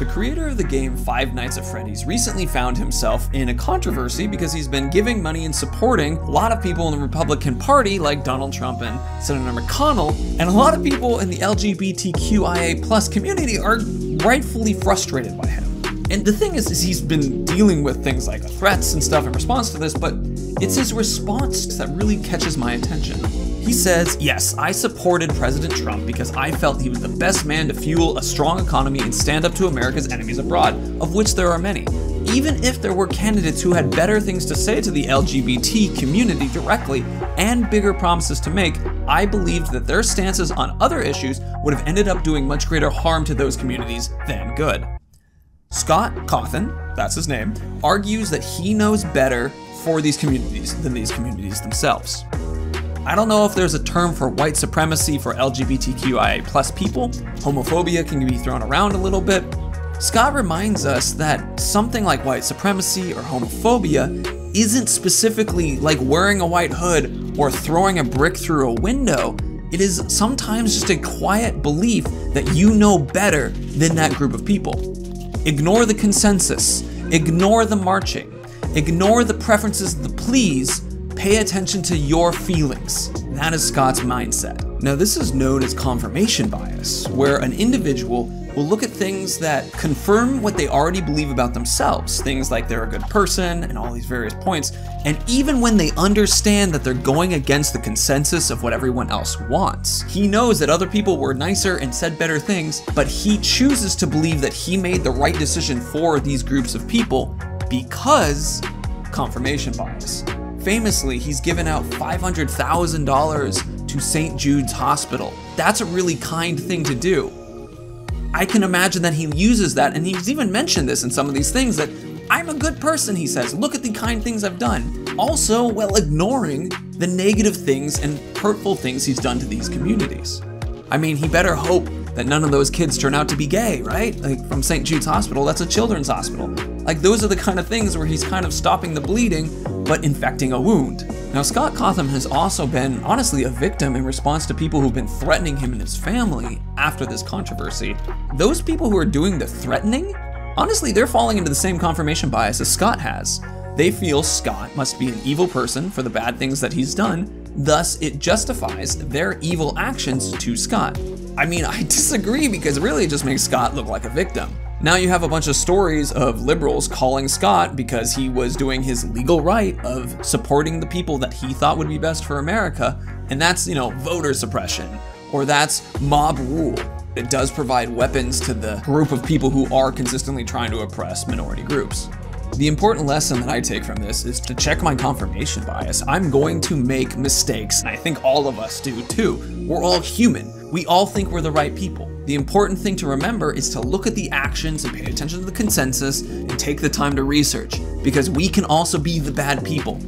The creator of the game Five Nights at Freddy's recently found himself in a controversy because he's been giving money and supporting a lot of people in the Republican Party like Donald Trump and Senator McConnell, and a lot of people in the LGBTQIA+ community are rightfully frustrated by him. And the thing is he's been dealing with things like threats and stuff in response to this, but it's his response that really catches my attention. He says, "Yes, I supported President Trump because I felt he was the best man to fuel a strong economy and stand up to America's enemies abroad, of which there are many. Even if there were candidates who had better things to say to the LGBT community directly and bigger promises to make, I believed that their stances on other issues would have ended up doing much greater harm to those communities than good." Scott Cawthon, that's his name, argues that he knows better for these communities than these communities themselves. I don't know if there's a term for white supremacy for LGBTQIA+ people. Homophobia can be thrown around a little bit. Scott reminds us that something like white supremacy or homophobia isn't specifically like wearing a white hood or throwing a brick through a window. It is sometimes just a quiet belief that you know better than that group of people. Ignore the consensus, ignore the marching, ignore the preferences of the pleas. Pay attention to your feelings. That is Scott's mindset. Now, this is known as confirmation bias, where an individual will look at things that confirm what they already believe about themselves, things like they're a good person and all these various points, and even when they understand that they're going against the consensus of what everyone else wants. He knows that other people were nicer and said better things, but he chooses to believe that he made the right decision for these groups of people because confirmation bias. Famously, he's given out $500,000 to St. Jude's Hospital. That's a really kind thing to do. I can imagine that he uses that, and he's even mentioned this in some of these things, that I'm a good person, he says. Look at the kind things I've done. Also, while ignoring the negative things and hurtful things he's done to these communities. I mean, he better hope that none of those kids turn out to be gay, right? Like from St. Jude's Hospital, that's a children's hospital. Like those are the kind of things where he's kind of stopping the bleeding, but infecting a wound. Now, Scott Cawthon has also been, honestly, a victim in response to people who've been threatening him and his family after this controversy. Those people who are doing the threatening, honestly, they're falling into the same confirmation bias as Scott has. They feel Scott must be an evil person for the bad things that he's done. Thus, it justifies their evil actions to Scott. I mean, I disagree because it really just makes Scott look like a victim. Now you have a bunch of stories of liberals calling Scott because he was doing his legal right of supporting the people that he thought would be best for America, and that's, you know, voter suppression, or that's mob rule. It does provide weapons to the group of people who are consistently trying to oppress minority groups. The important lesson that I take from this is to check my confirmation bias. I'm going to make mistakes, and I think all of us do too. We're all human. We all think we're the right people. The important thing to remember is to look at the actions and pay attention to the consensus and take the time to research, because we can also be the bad people.